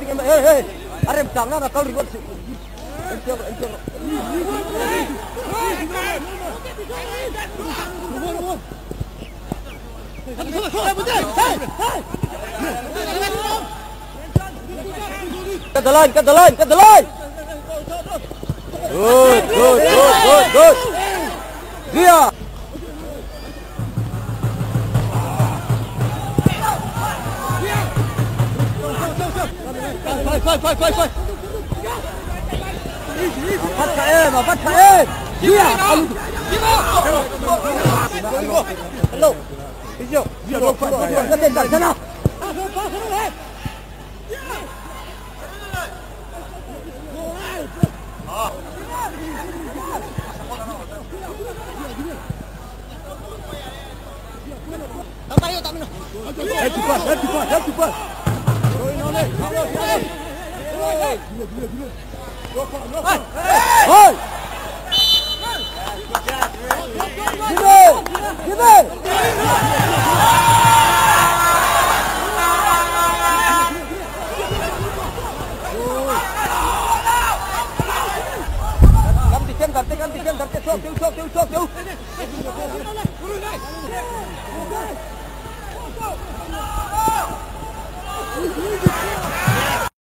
something in the air. I am down on a call. Cut the line. Good. Yeah. Fight. Apat KM. Yeah. Hello. Ijo. Sana. Help to pass. Come to